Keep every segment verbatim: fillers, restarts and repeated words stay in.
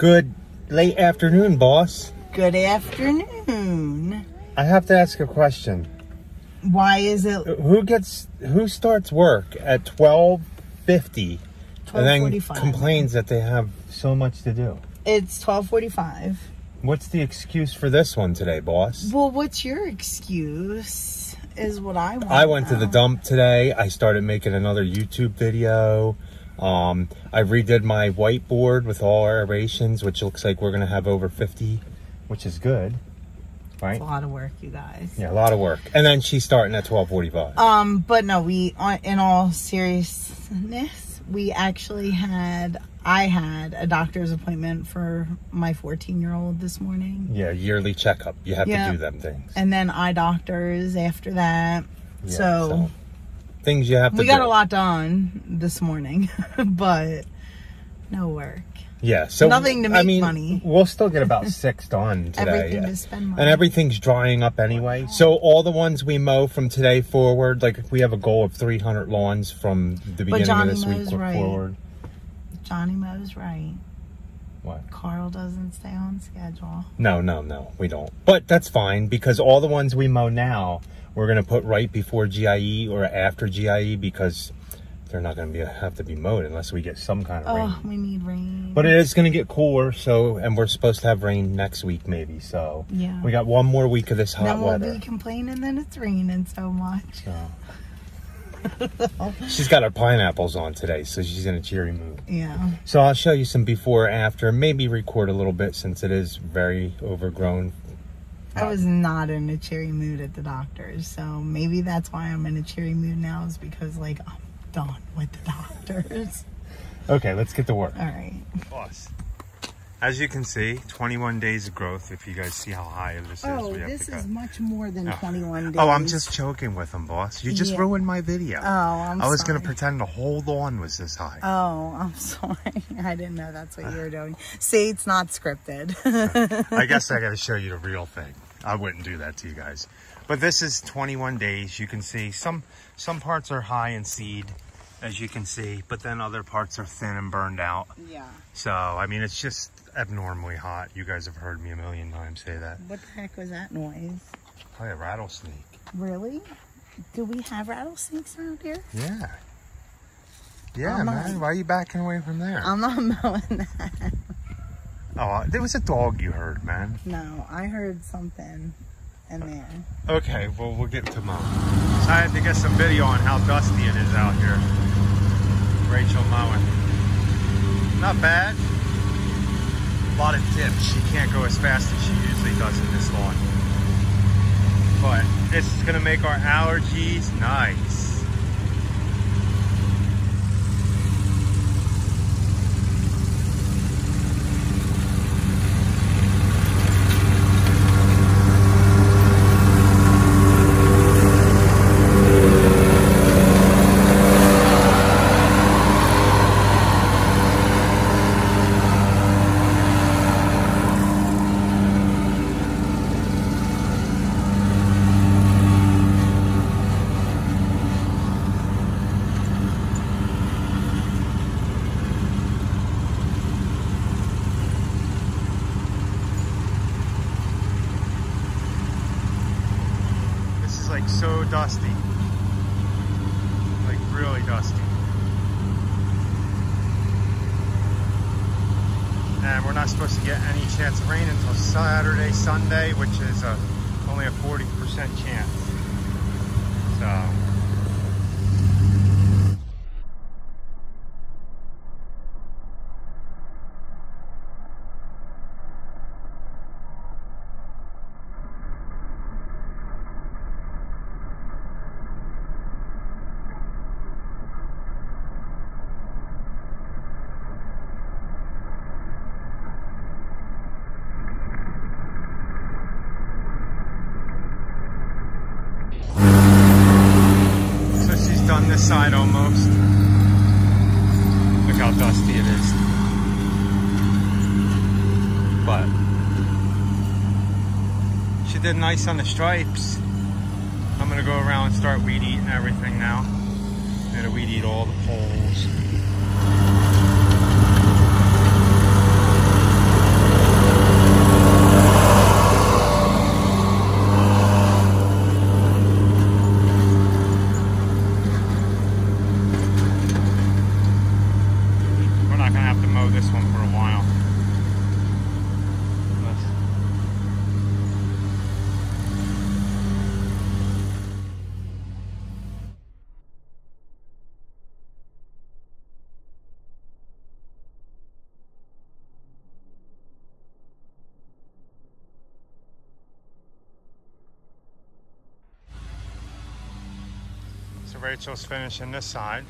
Good late afternoon, boss. Good afternoon. I have to ask a question. Why is it? Who gets, who starts work at twelve fifty and then complains that they have so much to do? It's twelve forty-five. What's the excuse for this one today, boss? Well, what's your excuse is what I want. I went to the dump today. I started making another YouTube video. Um, I redid my whiteboard with all our erations, which looks like we're going to have over fifty, which is good. Right? It's a lot of work, you guys. Yeah, a lot of work. And then she's starting at twelve forty-five. Um, but no, we, in all seriousness, we actually had, I had a doctor's appointment for my fourteen-year-old this morning. Yeah, yearly checkup. You have yeah. to do them things. And then eye doctors after that. Yeah, so... so. Things you have to do. We got a lot done this morning, but no work. Yeah, so nothing to make I mean, money. We'll still get about six done today. Everything yeah. to spend money. And everything's drying up anyway. So all the ones we mow from today forward, like we have a goal of three hundred lawns from the beginning of this week right. forward. Johnny Moe's right. What? Carl doesn't stay on schedule. No, no, no, we don't. But that's fine because all the ones we mow now, we're going to put right before G I E or after G I E because they're not going to be have to be mowed unless we get some kind of oh, rain. Oh, we need rain. But it is going to get cooler, so, and we're supposed to have rain next week maybe. So yeah. we got one more week of this hot then we'll weather. We'll be complaining that it's raining so much. So. She's got her pineapples on today, so she's in a cheery mood. Yeah. So I'll show you some before and after. Maybe record a little bit since it is very overgrown. I was not in a cheery mood at the doctor's, so maybe that's why I'm in a cheery mood now is because, like, I'm done with the doctor's. Okay, let's get to work. All right. Boss, as you can see, twenty-one days of growth, if you guys see how high this oh, is. Oh, this is much more than oh. twenty-one days. Oh, I'm just joking with him, boss. You just yeah. ruined my video. Oh, I'm sorry. I was going to pretend the whole lawn was this high. Oh, I'm sorry. I didn't know that's what you were doing. See, it's not scripted. I guess I got to show you the real thing. I wouldn't do that to you guys. But this is twenty-one days. You can see some some parts are high in seed, as you can see, but then other parts are thin and burned out. Yeah. So, I mean, it's just abnormally hot. You guys have heard me a million times say that. What the heck was that noise? Probably a rattlesnake. Really? Do we have rattlesnakes around here? Yeah. Yeah, I'm man. Not... Why are you backing away from there? I'm not mowing that. Oh, there was a dog you heard, man. No, I heard something in there. Okay, well, we'll get to mowing. So I had to get some video on how dusty it is out here. Rachel mowing. Not bad. A lot of dips. She can't go as fast as she usually does in this lawn. But this is going to make our allergies nice. Like so dusty, like really dusty, and we're not supposed to get any chance of rain until Saturday, Sunday, which is a, only a forty percent chance. So. This side almost. Look how dusty it is. But she did nice on the stripes. I'm gonna go around and start weed eating everything now. I'm gonna weed eat all the poles. Rachel's finishing this side.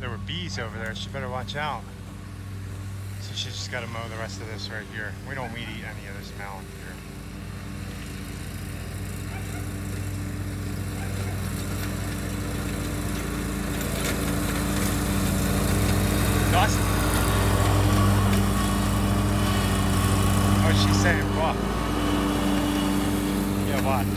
There were bees over there. She better watch out. So she's just got to mow the rest of this right here. We don't weed eat any of this mound here. Dust? Oh, she's saying what? Yeah, watch.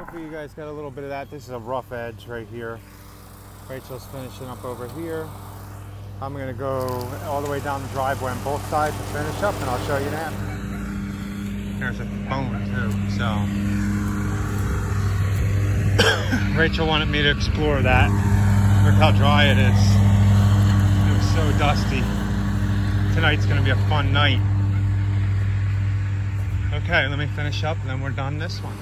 Hopefully you guys got a little bit of that. This is a rough edge right here. Rachel's finishing up over here. I'm gonna go all the way down the driveway on both sides and finish up, and I'll show you that. There's a phone too, so. Rachel wanted me to explore that. Look how dry it is. It was so dusty. Tonight's gonna be a fun night. Okay, let me finish up and then we're done this one.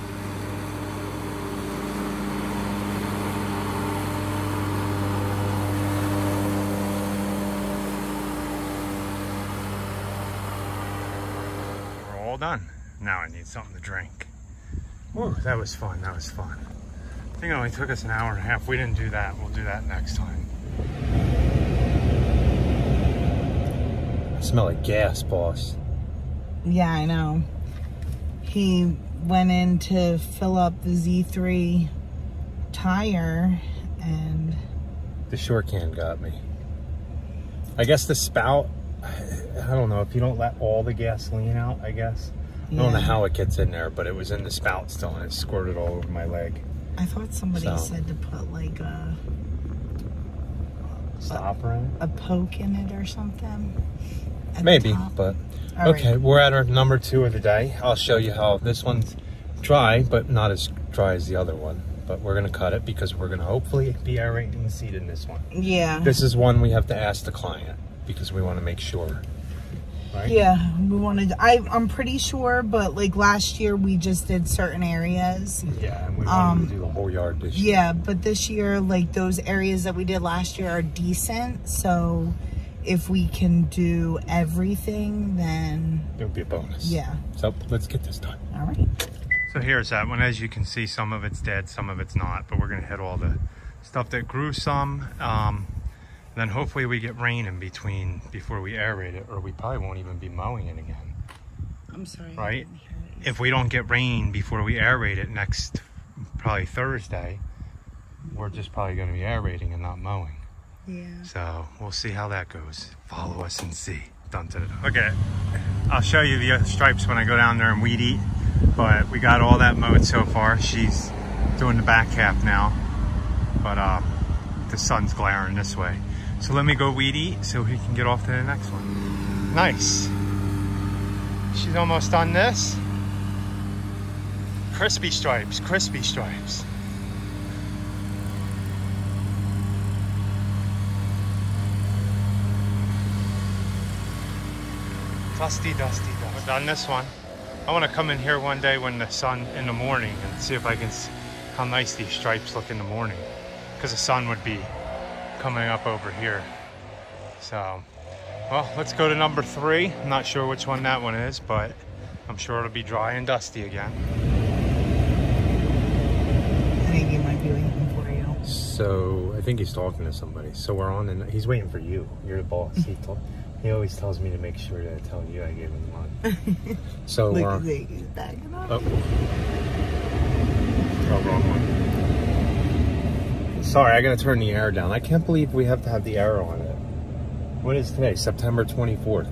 Done. Now I need something to drink. Whoa, that was fun. That was fun. I think it only took us an hour and a half. We didn't do that. We'll do that next time. I smell like gas, boss. Yeah, I know. He went in to fill up the Z three tire and... the short can got me. I guess the spout... I don't know if you don't let all the gasoline out, I guess. Yeah. I don't know how it gets in there, but it was in the spout still and it squirted all over my leg. I thought somebody so. said to put like a stopper in it? A poke in it or something? Maybe, but all okay, right. We're at our number two of the day. I'll show you how this one's dry, but not as dry as the other one. But we're gonna cut it because we're gonna hopefully be aerating the seed in this one. Yeah. This is one we have to ask the client because we want to make sure. Right? Yeah, we wanted. I I'm pretty sure, but like last year we just did certain areas. Yeah, and we wanted um, to do the whole yard this year. Yeah, but this year, like those areas that we did last year are decent, so. If we can do everything, then it would be a bonus. Yeah. So let's get this done. All right. So here's that one. As you can see, some of it's dead, some of it's not, but we're going to hit all the stuff that grew some. Um, then hopefully we get rain in between before we aerate it, or we probably won't even be mowing it again. I'm sorry. Right? If we don't get rain before we aerate it next, probably Thursday, we're just probably going to be aerating and not mowing. Yeah. So we'll see how that goes. Follow us and see. Dun, dun, dun. Okay, I'll show you the stripes when I go down there and weed eat. But we got all that mowed so far. She's doing the back half now. But uh, the sun's glaring this way. So let me go weed eat so we can get off to the next one. Nice. She's almost done this. Crispy stripes, crispy stripes. Dusty, dusty, dusty. We're done this one. I want to come in here one day when the sun in the morning and see if I can see how nice these stripes look in the morning, because the sun would be coming up over here. So, well, let's go to number three. I'm not sure which one that one is, but I'm sure it'll be dry and dusty again. I think he might be waiting for you. So, I think he's talking to somebody. So we're on, and he's waiting for you. You're the boss. He told. He always tells me to make sure that I tell you I gave him the money. So look, uh, he's backing up. Oh. Oh, wrong one. Sorry, I gotta turn the air down. I can't believe we have to have the air on it. What is today? September twenty-fourth.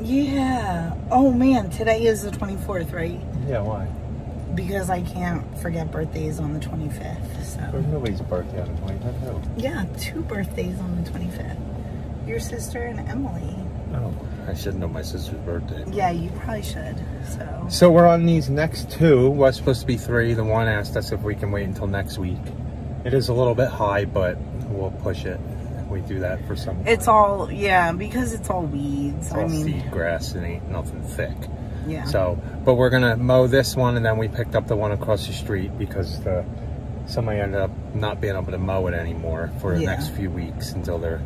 Yeah. Oh man, today is the twenty-fourth, right? Yeah, why? Because I can't forget birthdays on the twenty-fifth. So. There's nobody's birthday on the twenty-fifth, though. Yeah, two birthdays on the twenty-fifth. Your sister and Emily. Oh, I should know my sister's birthday. Yeah, you probably should. So So we're on these next two. Well, it's supposed to be three. The one asked us if we can wait until next week. It is a little bit high, but we'll push it if we do that for some It's time. all, yeah, because it's all weeds. It's I all mean, seed grass and ain't nothing thick. Yeah. So, but we're going to mow this one, and then we picked up the one across the street because the somebody ended up not being able to mow it anymore for the yeah. next few weeks until they're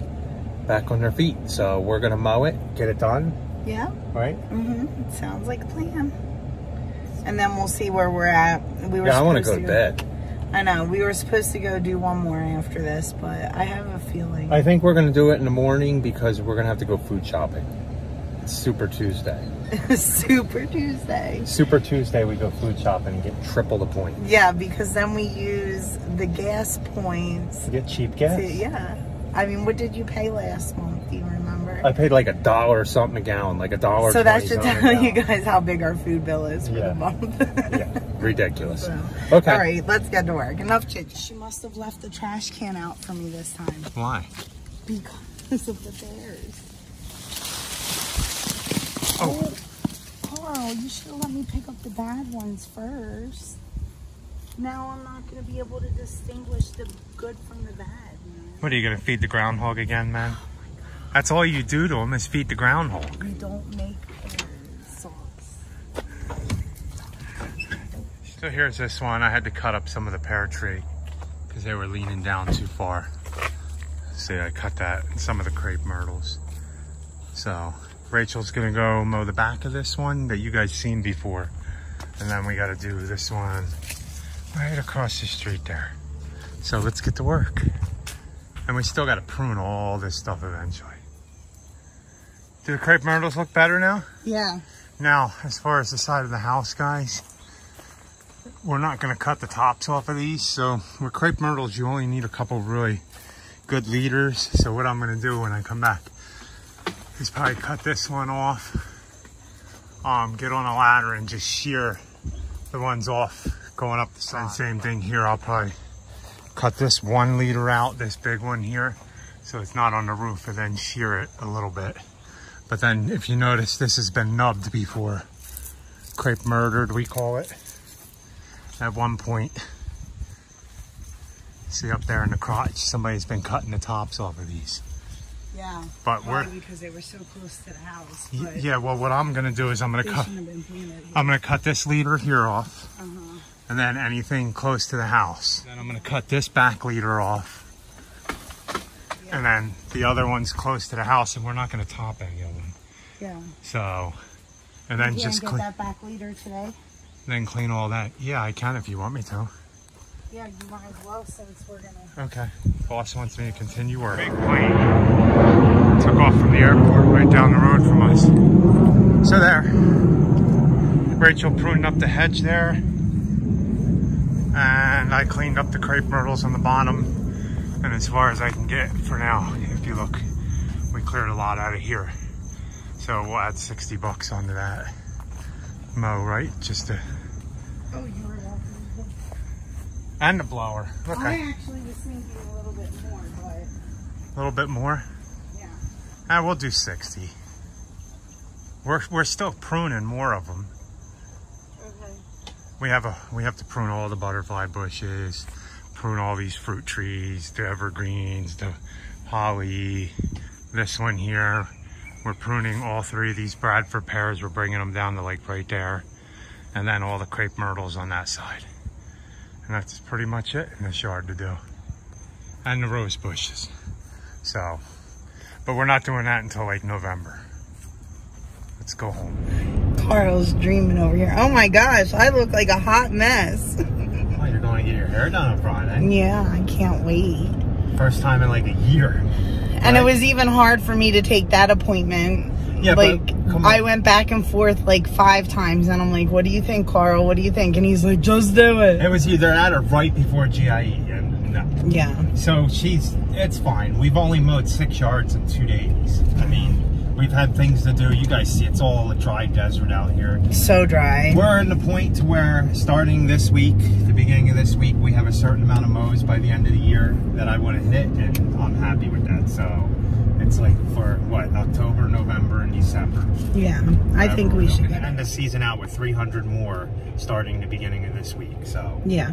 back on their feet. So we're gonna mow it, get it done. Yeah. Right? Mm-hmm. Sounds like a plan. And then we'll see where we're at. We were yeah, I want to go to bed. I know. We were supposed to go do one more after this, but I have a feeling. I think we're gonna do it in the morning because we're gonna have to go food shopping. It's Super Tuesday. Super Tuesday. Super Tuesday we go food shopping and get triple the points. Yeah, because then we use the gas points. You get cheap gas? To, yeah. I mean, what did you pay last month? Do you remember? I paid like a dollar or something a gallon, like a dollar. So that should tell you guys how big our food bill is for yeah. the month. Yeah, ridiculous. So, okay. All right, let's get to work. Enough chit. She must have left the trash can out for me this time. Why? Because of the bears. Oh. Carl, you should have let me pick up the bad ones first. Now I'm not going to be able to distinguish the good from the bad. What, are you going to feed the groundhog again, man? Oh my God. That's all you do to him is feed the groundhog. We don't make sauce. So here's this one. I had to cut up some of the pear tree because they were leaning down too far. See, I cut that and some of the crepe myrtles. So Rachel's going to go mow the back of this one that you guys seen before. And then we got to do this one right across the street there. So let's get to work. And we still got to prune all this stuff eventually. Do the crepe myrtles look better now? Yeah. Now, as far as the side of the house, guys, we're not going to cut the tops off of these. So with crepe myrtles, you only need a couple really good leaders. So what I'm going to do when I come back is probably cut this one off, um, get on a ladder and just shear the ones off going up the side. Same thing here. I'll probably cut this one leader out, this big one here, so it's not on the roof, and then shear it a little bit. But then if you notice, this has been nubbed before. Crepe murdered, we call it, at one point. See up there in the crotch, somebody's been cutting the tops off of these. Yeah, but we're, because they were so close to the house. But yeah, well, what I'm going to do is I'm going to cut, I'm going to cut this leader here off, uh-huh. and then anything close to the house. Then I'm going to cut this back leader off. Yeah. And then the other one's close to the house, and we're not going to top any of them. Yeah. So, and then you just get that back leader today? Then clean all that. Yeah, I can if you want me to. Yeah, you might as well, since we're gonna... Okay. Boss wants me to continue work. Big plane took off from the airport right down the road from us. So there. Rachel pruned up the hedge there. And I cleaned up the crepe myrtles on the bottom. And as far as I can get for now, if you look, we cleared a lot out of here. So we'll add sixty bucks onto that mow, right? Just to... Oh, you were welcome. And the blower. Okay. I actually was thinking a little bit more, but... A little bit more? Yeah. Ah, we'll do sixty. We're, we're still pruning more of them. Okay. We have, a, we have to prune all the butterfly bushes, prune all these fruit trees, the evergreens, the holly, this one here. We're pruning all three of these Bradford pears. We're bringing them down the lake right there. And then all the crepe myrtles on that side. And that's pretty much it in this yard to do. And the rose bushes. So, but we're not doing that until like November. Let's go home. Carl's dreaming over here. Oh my gosh, I look like a hot mess. Oh, you're going to get your hair done on Friday. Yeah, I can't wait. First time in like a year. Right? And it was even hard for me to take that appointment. Yeah, like, but I went back and forth like five times, and I'm like, what do you think, Carl? What do you think? And he's like, just do it. It was either that or right before G I E. And no. Yeah. So she's, it's fine. We've only mowed six yards in two days. I mean, we've had things to do. You guys see, it's all a dry desert out here. So dry. We're in the point where starting this week, the beginning of this week, we have a certain amount of mows by the end of the year that I want to hit, and I'm happy with that, so. It's like for what, October, November, and December. Yeah, I think we should end the season out with three hundred more starting the beginning of this week. So yeah,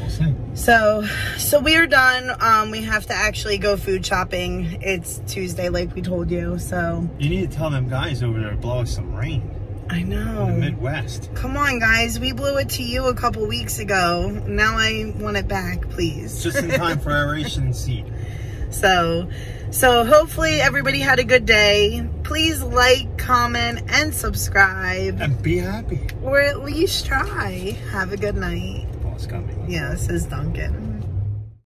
we'll see. So, so we are done. Um, we have to actually go food shopping. It's Tuesday, like we told you. So you need to tell them guys over there to blow us some rain. I know. In the Midwest. Come on, guys. We blew it to you a couple weeks ago. Now I want it back, please. Just in time for aeration seed. So. So hopefully everybody had a good day. Please like, comment, and subscribe. And be happy. Or at least try. Have a good night. The ball's coming. Yes, it's Duncan.